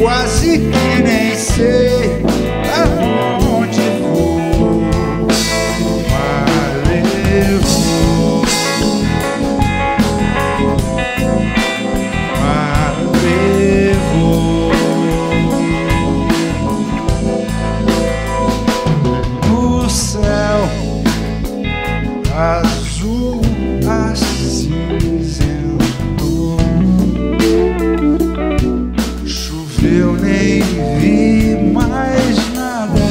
Quase que nem sei aonde vou, o mar levou, o mar levou. No céu azul acinzentou, eu nem vi mais nada.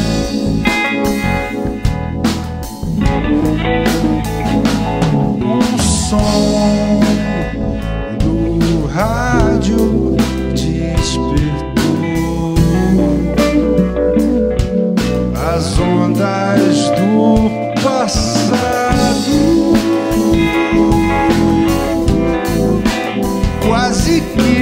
Som do rádio despertou as ondas do passado. Quase que